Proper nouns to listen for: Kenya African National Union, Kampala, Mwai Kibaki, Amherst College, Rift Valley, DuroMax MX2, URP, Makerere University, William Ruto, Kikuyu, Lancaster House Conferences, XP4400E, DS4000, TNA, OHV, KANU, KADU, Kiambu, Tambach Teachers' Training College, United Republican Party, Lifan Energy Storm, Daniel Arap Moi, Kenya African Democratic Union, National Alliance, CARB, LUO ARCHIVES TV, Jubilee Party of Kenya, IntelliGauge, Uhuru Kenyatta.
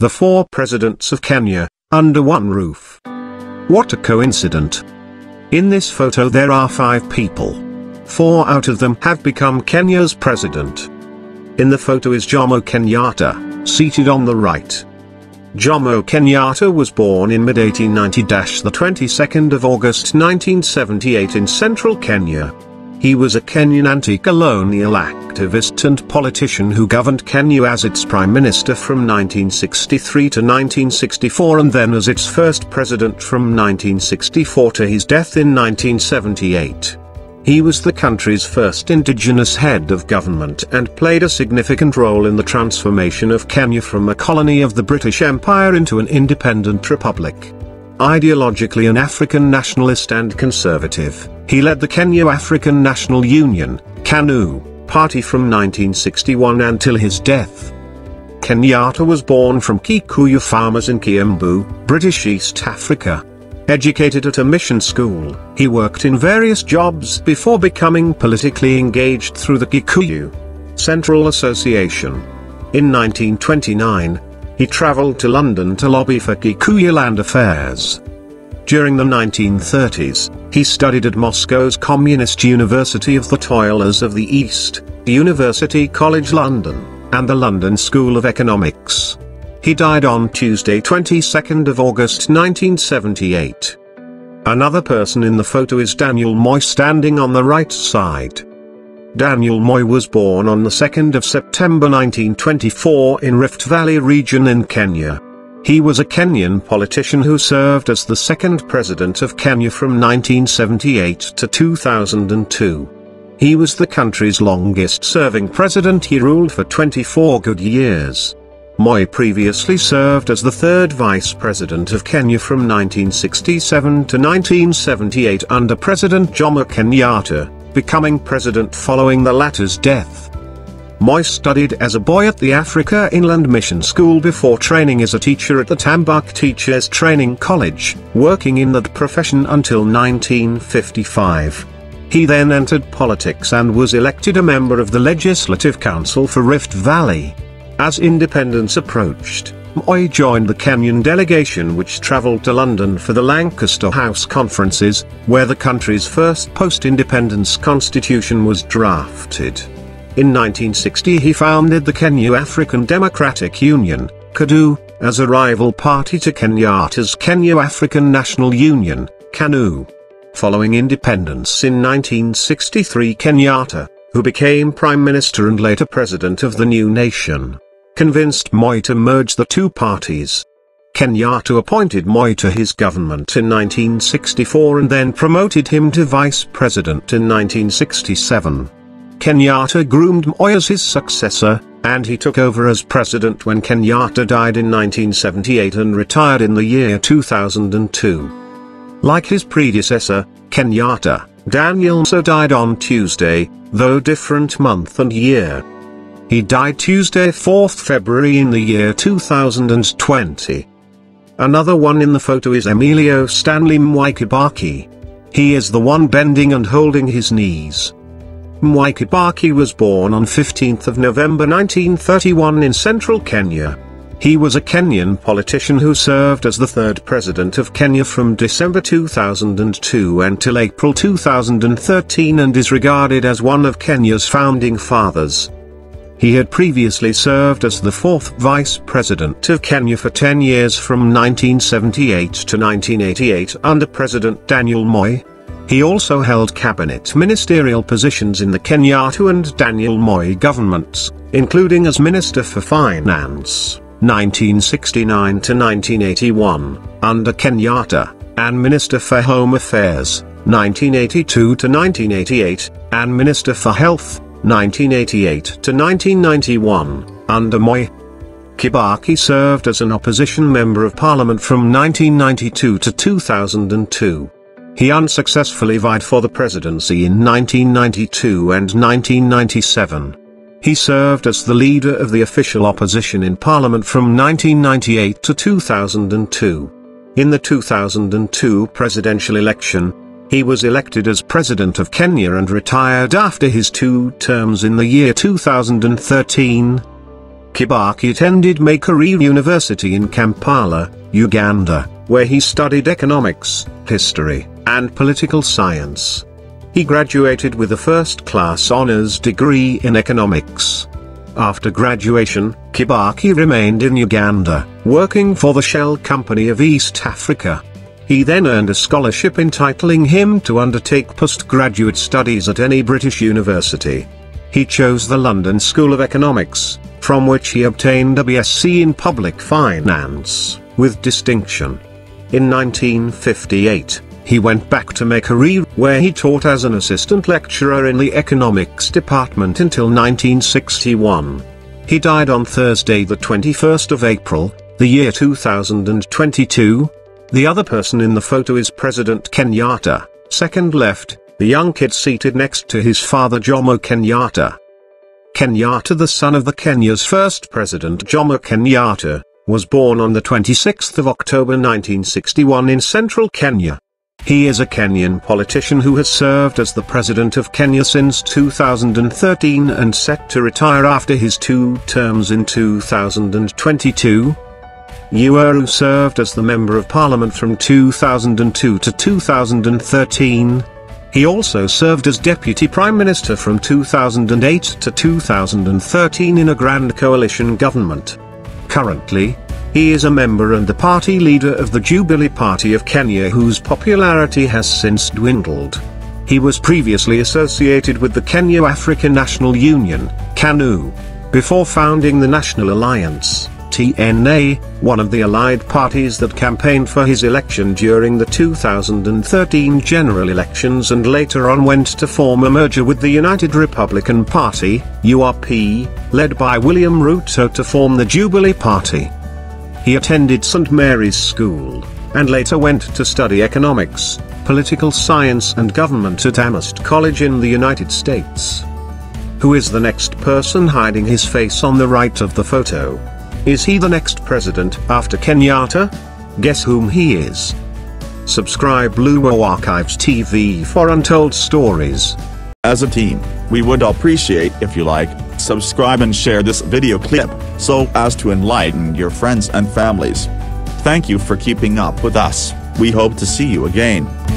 The four presidents of Kenya, under one roof. What a coincidence. In this photo there are five people. Four out of them have become Kenya's president. In the photo is Jomo Kenyatta, seated on the right. Jomo Kenyatta was born in mid-1890, the 22nd of August 1978 in central Kenya. He was a Kenyan anti-colonial activist and politician who governed Kenya as its Prime Minister from 1963 to 1964 and then as its first President from 1964 to his death in 1978. He was the country's first indigenous head of government and played a significant role in the transformation of Kenya from a colony of the British Empire into an independent republic. Ideologically an African nationalist and conservative, he led the Kenya African National Union, KANU, party from 1961 until his death. Kenyatta was born from Kikuyu farmers in Kiambu, British East Africa. Educated at a mission school, he worked in various jobs before becoming politically engaged through the Kikuyu Central Association. In 1929, he travelled to London to lobby for Kikuyu land affairs. During the 1930s, he studied at Moscow's Communist University of the Toilers of the East, University College London, and the London School of Economics. He died on Tuesday, 22nd of August 1978. Another person in the photo is Daniel Moi standing on the right side. Daniel Moi was born on the 2nd of September 1924 in Rift Valley region in Kenya. He was a Kenyan politician who served as the second president of Kenya from 1978 to 2002. He was the country's longest-serving president. He ruled for 24 good years. Moi previously served as the third vice president of Kenya from 1967 to 1978 under President Jomo Kenyatta, becoming president following the latter's death. Moi studied as a boy at the Africa Inland Mission School before training as a teacher at the Tambach Teachers' Training College, working in that profession until 1955. He then entered politics and was elected a member of the Legislative Council for Rift Valley. As independence approached, Moi joined the Kenyan delegation which travelled to London for the Lancaster House Conferences, where the country's first post-independence constitution was drafted. In 1960 he founded the Kenya African Democratic Union, KADU, as a rival party to Kenyatta's Kenya African National Union, KANU. Following independence in 1963, Kenyatta, who became Prime Minister and later President of the new nation, convinced Moi to merge the two parties. Kenyatta appointed Moi to his government in 1964 and then promoted him to vice president in 1967. Kenyatta groomed Moi as his successor, and he took over as president when Kenyatta died in 1978 and retired in the year 2002. Like his predecessor, Kenyatta, Daniel Moi died on Tuesday, though different month and year. He died Tuesday, 4th February in the year 2020. Another one in the photo is Emilio Stanley Mwai Kibaki. He is the one bending and holding his knees. Mwai Kibaki was born on 15th of November 1931 in central Kenya. He was a Kenyan politician who served as the third president of Kenya from December 2002 until April 2013 and is regarded as one of Kenya's founding fathers. He had previously served as the fourth vice president of Kenya for 10 years from 1978 to 1988 under President Daniel Moi. He also held cabinet ministerial positions in the Kenyatta and Daniel Moi governments, including as Minister for Finance, 1969 to 1981, under Kenyatta, and Minister for Home Affairs, 1982 to 1988, and Minister for Health, 1988 to 1991, under Moi. Kibaki served as an opposition member of parliament from 1992 to 2002. He unsuccessfully vied for the presidency in 1992 and 1997. He served as the leader of the official opposition in parliament from 1998 to 2002. In the 2002 presidential election, he was elected as President of Kenya and retired after his two terms in the year 2013. Kibaki attended Makerere University in Kampala, Uganda, where he studied economics, history, and political science. He graduated with a first-class honors degree in economics. After graduation, Kibaki remained in Uganda, working for the Shell Company of East Africa. He then earned a scholarship entitling him to undertake postgraduate studies at any British university. He chose the London School of Economics, from which he obtained a BSc in Public Finance, with distinction. In 1958, he went back to Makerere, where he taught as an assistant lecturer in the economics department until 1961. He died on Thursday, the 21st of April, the year 2022. The other person in the photo is President Kenyatta, second left, the young kid seated next to his father Jomo Kenyatta. Kenyatta, the son of the Kenya's first president Jomo Kenyatta, was born on the 26th of October 1961 in central Kenya. He is a Kenyan politician who has served as the president of Kenya since 2013 and set to retire after his two terms in 2022. Uhuru served as the Member of Parliament from 2002 to 2013. He also served as Deputy Prime Minister from 2008 to 2013 in a Grand Coalition government. Currently, he is a member and the party leader of the Jubilee Party of Kenya, whose popularity has since dwindled. He was previously associated with the Kenya African National Union, KANU, before founding the National Alliance, TNA, one of the allied parties that campaigned for his election during the 2013 general elections and later on went to form a merger with the United Republican Party, URP, led by William Ruto to form the Jubilee Party. He attended St. Mary's School, and later went to study economics, political science and government at Amherst College in the United States. Who is the next person hiding his face on the right of the photo? Is he the next president after Kenyatta? Guess whom he is. Subscribe Luo Archives TV for untold stories. As a team, we would appreciate if you like, subscribe and share this video clip, so as to enlighten your friends and families. Thank you for keeping up with us, we hope to see you again.